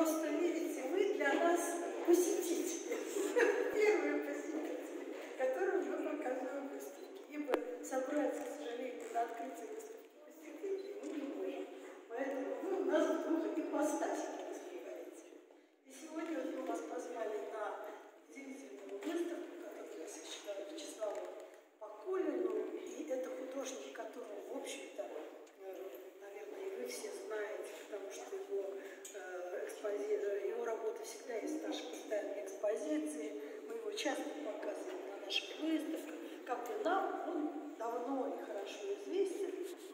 просто, видите, вы для нас посетитель, первый посетитель, которого мы показываем выставки. Ибо собрать, к сожалению, на открытие выставки посетителей мы не можем. Поэтому вы у нас двух ипостасей, как вы говорите. И сегодня вот мы вас позвали на удивительную выставку, которую я сочетала Вячеславу Покулину. И это художник, которого, в общем-то, наверное, и вы все знаете, потому что его работа всегда есть в нашей постоянной экспозиции. Мы его часто показываем на наших выставках. Как и нам, он давно и хорошо известен.